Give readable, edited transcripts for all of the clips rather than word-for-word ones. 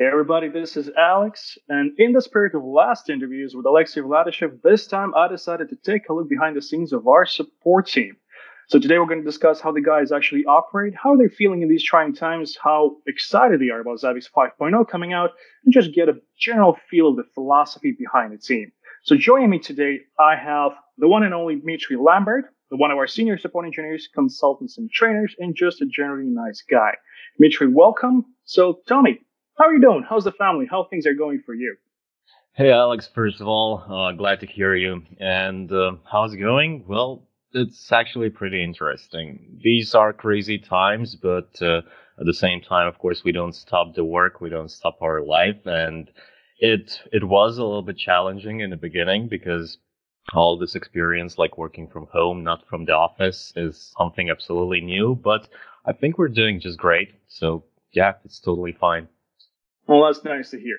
Hey everybody, this is Alex, and in the spirit of last interviews with Alexey Vladyshev, this time I decided to take a look behind the scenes of our support team. So today we're going to discuss how the guys actually operate, how they're feeling in these trying times, how excited they are about Zabbix 5.0 coming out, and just get a general feel of the philosophy behind the team. So joining me today, I have the one and only Dmitry Lambert, one of our senior support engineers, consultants, and trainers, and just a generally nice guy. Dmitry, welcome. So tell me, how are you doing? How's the family? How things are going for you? Hey, Alex, first of all, glad to hear you. And how's it going? Well, it's actually pretty interesting. These are crazy times, but at the same time, of course, we don't stop the work. We don't stop our life. And it was a little bit challenging in the beginning because all this experience, like working from home, not from the office, is something absolutely new. But I think we're doing just great. So, yeah, it's totally fine. Well, that's nice to hear.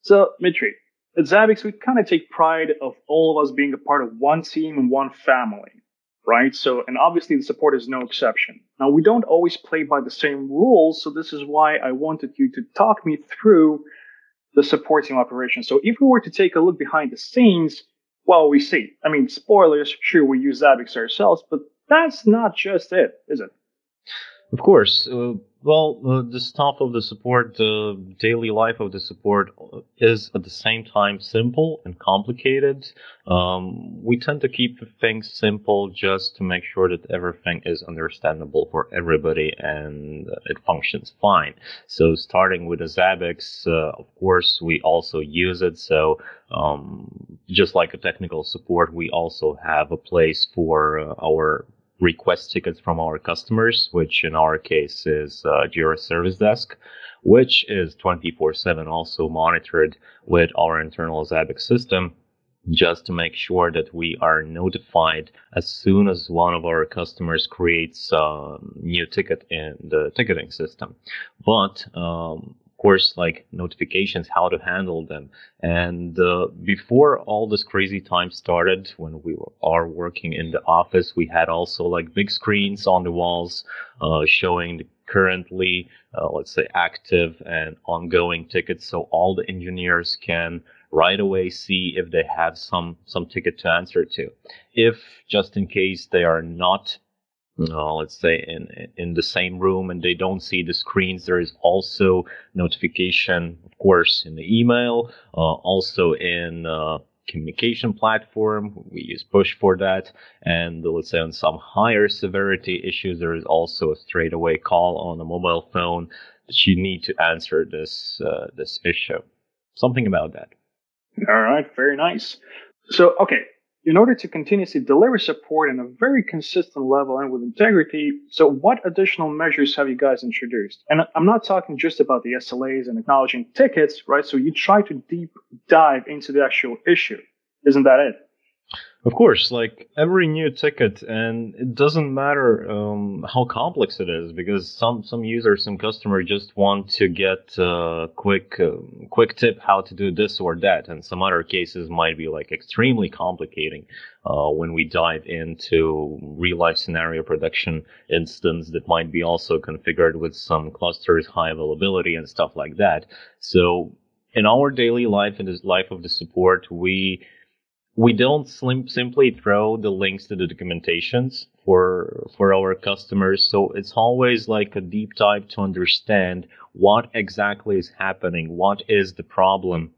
So, Dmitry, at Zabbix, we kind of take pride of all of us being a part of one team and one family, right? So, and obviously the support is no exception. Now, we don't always play by the same rules, so this is why I wanted you to talk me through the support team operation. So, if we were to take a look behind the scenes, well, we see. I mean, spoilers, sure, we use Zabbix ourselves, but that's not just it, is it? Of course. The stuff of the support, the daily life of the support is at the same time simple and complicated. We tend to keep things simple just to make sure that everything is understandable for everybody and it functions fine. So starting with the Zabbix, of course, we also use it. So just like a technical support, we also have a place for our request tickets from our customers, which in our case is Jira Service Desk, which is 24/7 also monitored with our internal Zabbix system, just to make sure that we are notified as soon as one of our customers creates a new ticket in the ticketing system. But course, like notifications, how to handle them. And before all this crazy time started, when we are working in the office, we had also like big screens on the walls showing the currently, let's say, active and ongoing tickets. So all the engineers can right away see if they have some ticket to answer to. If just in case they are not let's say in the same room and they don't see the screens, there is also notification, of course, in the email, also in communication platform. We use push for that. And let's say on some higher severity issues, there is also a straightaway call on a mobile phone that you need to answer this issue. Something about that. All right. Very nice. So, okay. In order to continuously deliver support on a very consistent level and with integrity, so what additional measures have you guys introduced? And I'm not talking just about the SLAs and acknowledging tickets, right? So you try to deep dive into the actual issue. Isn't that it? Of course, like every new ticket, and it doesn't matter how complex it is, because some users and customers just want to get a quick tip how to do this or that, and some other cases might be like extremely complicating. When we dive into real life scenario production instance that might be also configured with some clusters, high availability, and stuff like that. So in our daily life and this life of the support, we don't simply throw the links to the documentations for our customers. So it's always like a deep dive to understand what exactly is happening, what is the problem,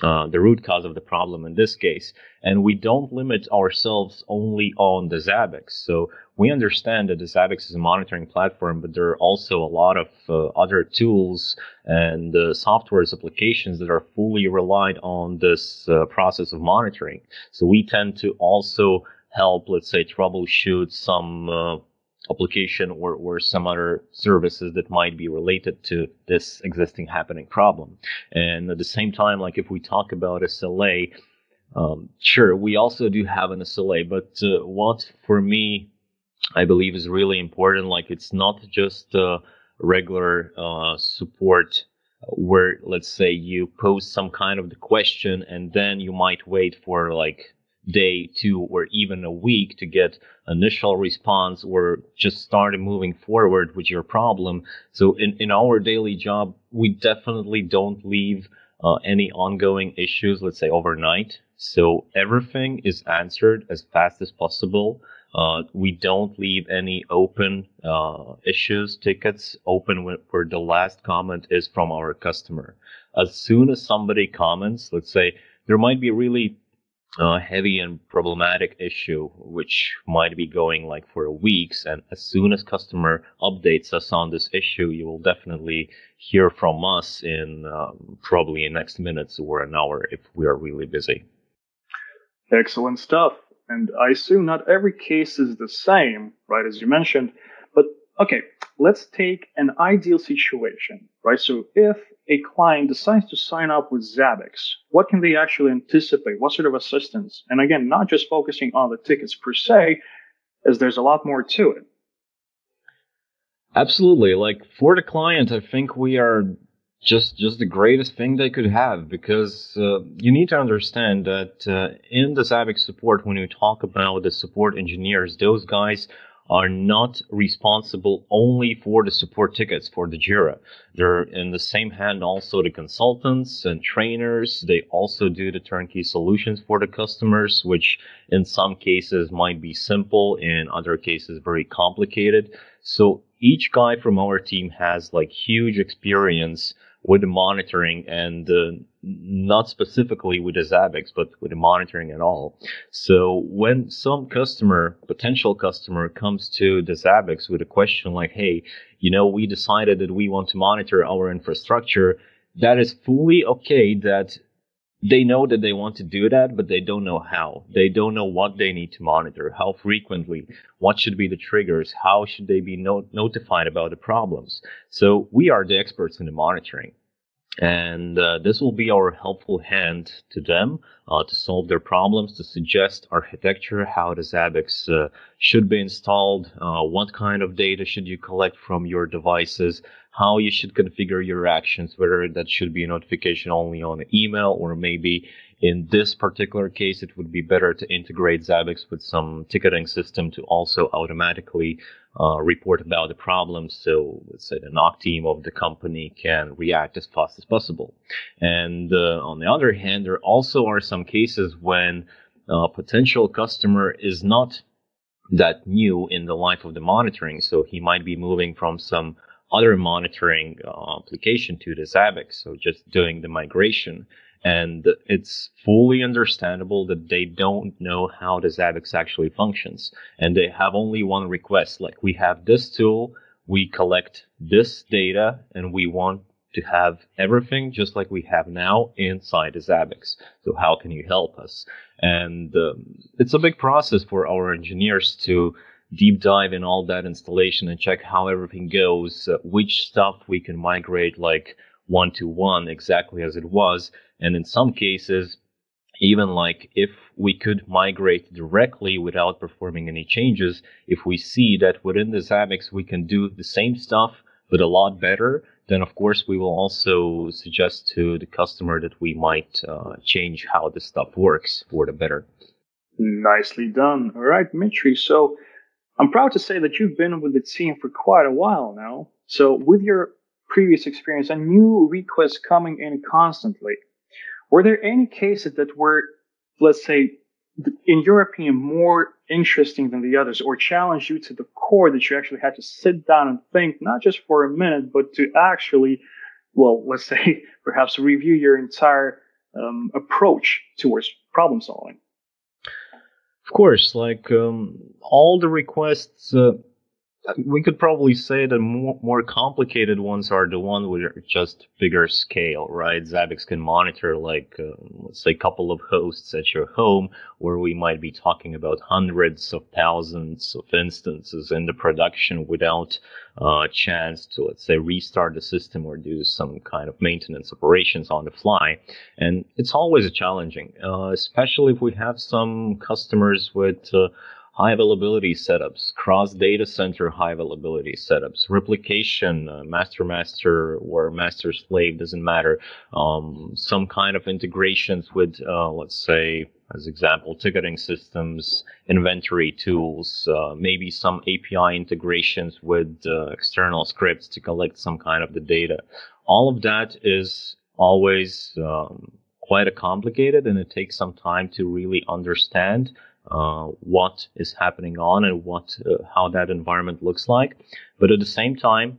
the root cause of the problem in this case. And we don't limit ourselves only on the Zabbix. So we understand that the Zabbix is a monitoring platform, but there are also a lot of other tools and software applications that are fully relied on this process of monitoring. So we tend to also help, let's say, troubleshoot some application or some other services that might be related to this existing happening problem. And at the same time, like if we talk about SLA, sure, we also do have an SLA, but what for me, I believe is really important, like it's not just regular support where, let's say, you post some kind of the question and then you might wait for like day, two, or even a week to get initial response or just start moving forward with your problem. So in our daily job, we definitely don't leave any ongoing issues, let's say overnight. So everything is answered as fast as possible. We don't leave any open issues, tickets open where the last comment is from our customer. As soon as somebody comments, let's say there might be really heavy and problematic issue, which might be going like for weeks. And as soon as customer updates us on this issue, you will definitely hear from us in probably in next minutes or an hour if we are really busy. Excellent stuff. And I assume not every case is the same, right? As you mentioned, but okay, let's take an ideal situation, right? So if a client decides to sign up with Zabbix, what can they actually anticipate? What sort of assistance? And again, not just focusing on the tickets per se, as there's a lot more to it. Absolutely. Like for the client, I think we are just the greatest thing they could have, because you need to understand that in the Zabbix support, when you talk about the support engineers, those guys are not responsible only for the support tickets for the Jira. They're in the same hand also the consultants and trainers. They also do the turnkey solutions for the customers, which in some cases might be simple, in other cases very complicated. So each guy from our team has like huge experience with the monitoring, and not specifically with the Zabbix, but with the monitoring at all. So when some customer, potential customer, comes to the Zabbix with a question like, hey, you know, we decided that we want to monitor our infrastructure, that is fully okay that they know that they want to do that, but they don't know how. They don't know what they need to monitor, how frequently, what should be the triggers, how should they be notified about the problems. So we are the experts in the monitoring. And this will be our helpful hand to them to solve their problems, to suggest architecture, how the Zabbix should be installed, what kind of data should you collect from your devices, how you should configure your actions, whether that should be a notification only on email, or maybe in this particular case, it would be better to integrate Zabbix with some ticketing system to also automatically report about the problem. So let's say the NOC team of the company can react as fast as possible. And on the other hand, there also are some cases when a potential customer is not that new in the life of the monitoring. So he might be moving from some other monitoring application to the Zabbix, so just doing the migration. And it's fully understandable that they don't know how the Zabbix actually functions. And they have only one request, like we have this tool, we collect this data, and we want to have everything just like we have now inside the Zabbix. So how can you help us? And it's a big process for our engineers to deep dive in all that installation and check how everything goes, which stuff we can migrate like one-to-one exactly as it was. And in some cases, even like if we could migrate directly without performing any changes, if we see that within the Zabbix we can do the same stuff but a lot better, then of course we will also suggest to the customer that we might change how this stuff works for the better. Nicely done. All right, Dmitry. So I'm proud to say that you've been with the team for quite a while now. So with your previous experience and new requests coming in constantly, were there any cases that were, let's say, in your opinion, more interesting than the others, or challenged you to the core that you actually had to sit down and think, not just for a minute, but to actually, well, let's say, perhaps review your entire approach towards problem solving? Of course, like all the requests, we could probably say that more complicated ones are the ones which are just bigger scale, right? Zabbix can monitor like, let's say, a couple of hosts at your home, where we might be talking about hundreds of thousands of instances in the production without chance to, let's say, restart the system or do some kind of maintenance operations on the fly. And it's always challenging, especially if we have some customers with high availability setups, cross data center high availability setups, replication, master-master or master-slave, doesn't matter. Some kind of integrations with, let's say, as example, ticketing systems, inventory tools, maybe some API integrations with external scripts to collect some kind of the data. All of that is always quite complicated, and it takes some time to really understand what is happening on and what how that environment looks like. But at the same time,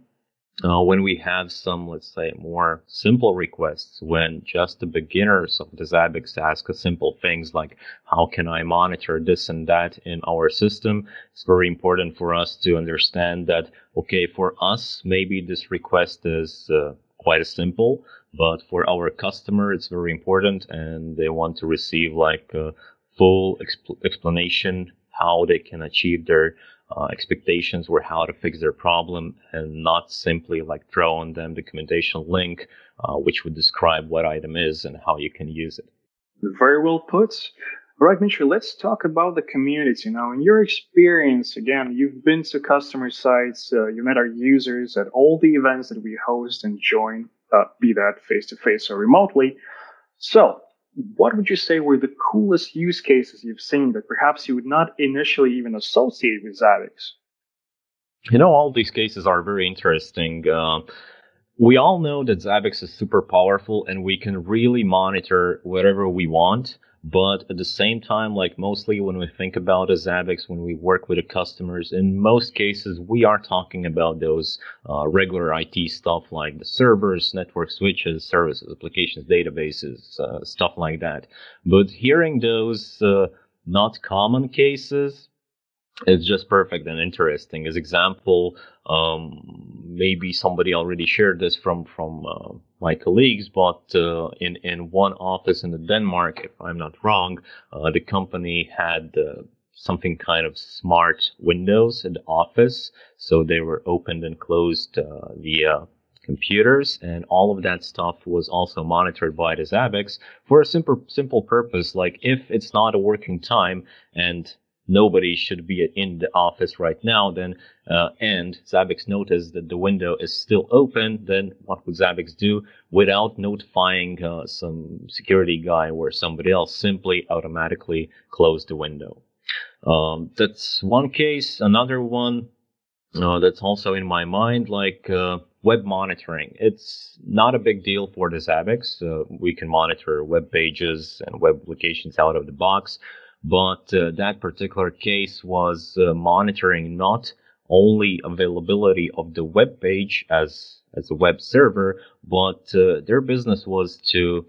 when we have some, let's say, more simple requests, when just the beginners of the Zabbix ask simple things like, how can I monitor this and that in our system? It's very important for us to understand that, okay, for us, maybe this request is quite simple, but for our customer, it's very important, and they want to receive like a full explanation how they can achieve their expectations were how to fix their problem, and not simply like throw on them documentation link, which would describe what item is and how you can use it. Very well put. All right, Dmitry, let's talk about the community. Now, in your experience, again, you've been to customer sites, you met our users at all the events that we host and join, be that face-to-face or remotely. So, what would you say were the coolest use cases you've seen that perhaps you would not initially even associate with Zabbix? You know, all these cases are very interesting. We all know that Zabbix is super powerful and we can really monitor whatever we want. But at the same time, like mostly when we think about a Zabbix, when we work with the customers, in most cases, we are talking about those regular IT stuff like the servers, network switches, services, applications, databases, stuff like that. But hearing those not common cases, it's just perfect and interesting. As example, maybe somebody already shared this from my colleagues, but in one office in Denmark, if I'm not wrong, the company had something kind of smart windows in the office, so they were opened and closed via computers, and all of that stuff was also monitored by the Zabbix for a simple purpose, like if it's not a working time and nobody should be in the office right now, then and Zabbix noticed that the window is still open, then what would Zabbix do without notifying some security guy or somebody else? Simply automatically close the window. That's one case. Another one that's also in my mind, like web monitoring. It's not a big deal for the Zabbix. We can monitor web pages and web applications out of the box. But that particular case was monitoring not only availability of the web page as a web server, but their business was to,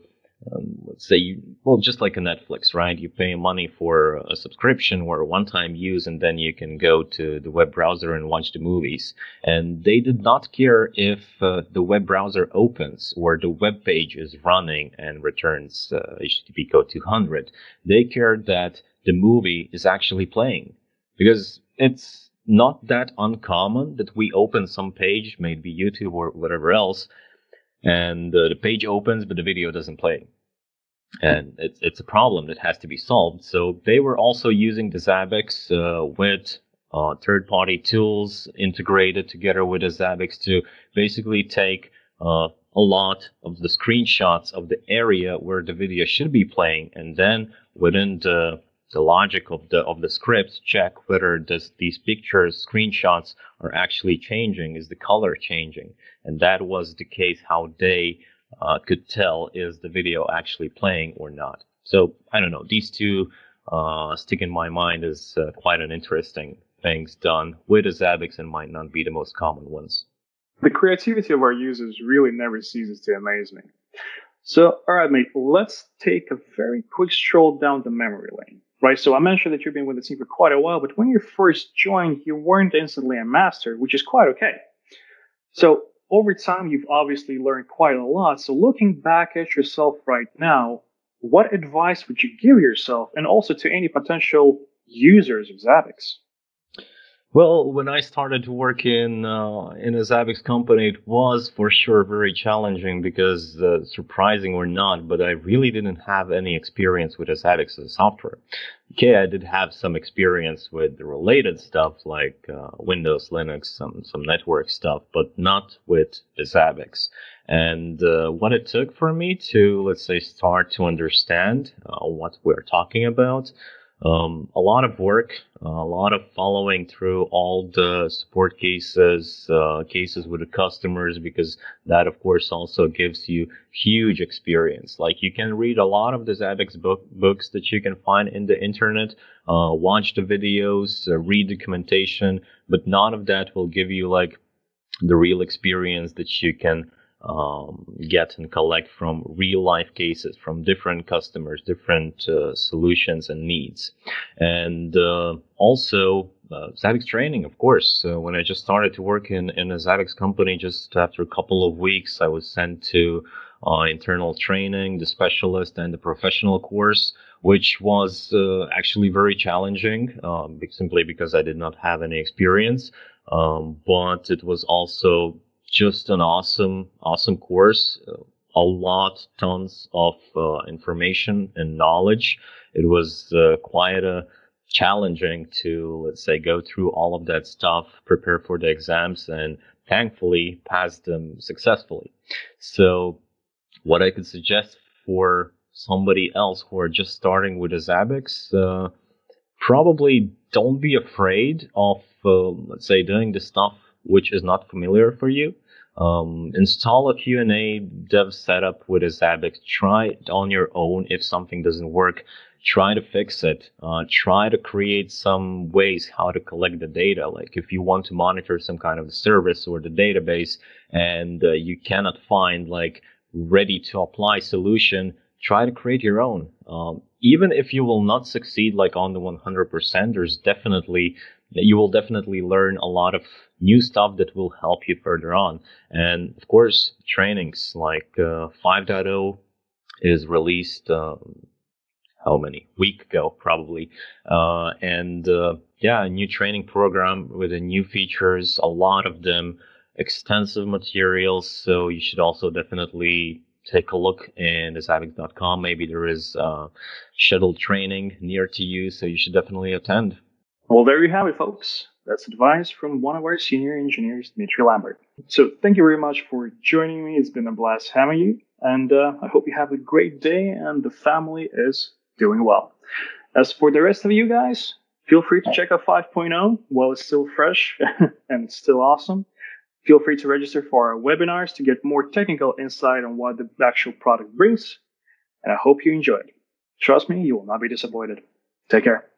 let's say, just like a Netflix, right? You pay money for a subscription or a one-time use, and then you can go to the web browser and watch the movies. And they did not care if the web browser opens or the web page is running and returns HTTP code 200. They cared that the movie is actually playing, because it's not that uncommon that we open some page, maybe YouTube or whatever else, and the page opens, but the video doesn't play. And it's a problem that has to be solved. So they were also using the Zabbix with third-party tools integrated together with the Zabbix to basically take a lot of the screenshots of the area where the video should be playing, and then within the logic of the script, check whether these pictures, screenshots are actually changing, is the color changing? And that was the case how they could tell is the video actually playing or not. So, I don't know, these two stick in my mind as quite an interesting things done with the Zabbix and might not be the most common ones. The creativity of our users really never ceases to amaze me. So, all right, mate, let's take a very quick stroll down the memory lane. Right, so I mentioned that you've been with the team for quite a while, but when you first joined, you weren't instantly a master, which is quite okay. So over time, you've obviously learned quite a lot. So looking back at yourself right now, what advice would you give yourself and also to any potential users of Zabbix? Well, when I started to work in a Zabbix company, it was for sure very challenging because, surprising or not, but I really didn't have any experience with a Zabbix as a software. Okay, I did have some experience with related stuff like Windows, Linux, some network stuff, but not with the Zabbix. And what it took for me to, let's say, start to understand what we're talking about, a lot of work, a lot of following through all the support cases, cases with the customers, because that, of course, also gives you huge experience. Like, you can read a lot of the Zabbix books that you can find in the internet, watch the videos, read the documentation, but none of that will give you like the real experience that you can get and collect from real life cases, from different customers, different solutions and needs. And also Zabbix training, of course. When I just started to work in a Zabbix company, just after a couple of weeks, I was sent to internal training, the specialist and the professional course, which was actually very challenging, simply because I did not have any experience. But it was also just an awesome course, tons of information and knowledge. It was quite challenging to, let's say, go through all of that stuff, prepare for the exams, and thankfully pass them successfully. So what I could suggest for somebody else who are just starting with a Zabbix, probably don't be afraid of, let's say, doing the stuff which is not familiar for you. Install a Q&A dev setup with a Zabbix. Try it on your own. If something doesn't work, try to fix it. Try to create some ways how to collect the data. Like, if you want to monitor some kind of service or the database and you cannot find like ready to apply solution, try to create your own. Even if you will not succeed like on the 100%, you will definitely learn a lot of new stuff that will help you further on. And of course, trainings like 5.0 is released week ago, probably. Yeah, a new training program with the new features, a lot of them, extensive materials. So you should also definitely take a look in Zabbix.com. Maybe there is scheduled training near to you, so you should definitely attend. Well, there you have it, folks. That's advice from one of our senior engineers, Dmitry Lambert. So thank you very much for joining me. It's been a blast having you. And I hope you have a great day and the family is doing well. As for the rest of you guys, feel free to check out 5.0 while it's still fresh and it's still awesome. Feel free to register for our webinars to get more technical insight on what the actual product brings. And I hope you enjoy it. Trust me, you will not be disappointed. Take care.